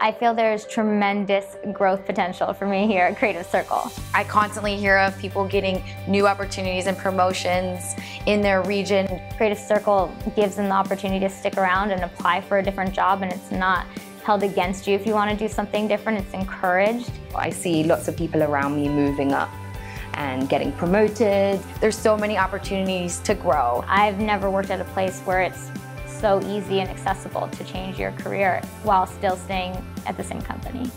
I feel there's tremendous growth potential for me here at Creative Circle. I constantly hear of people getting new opportunities and promotions in their region. Creative Circle gives them the opportunity to stick around and apply for a different job, and it's not held against you if you want to do something different. It's encouraged. I see lots of people around me moving up and getting promoted. There's so many opportunities to grow. I've never worked at a place where it's so easy and accessible to change your career while still staying at the same company.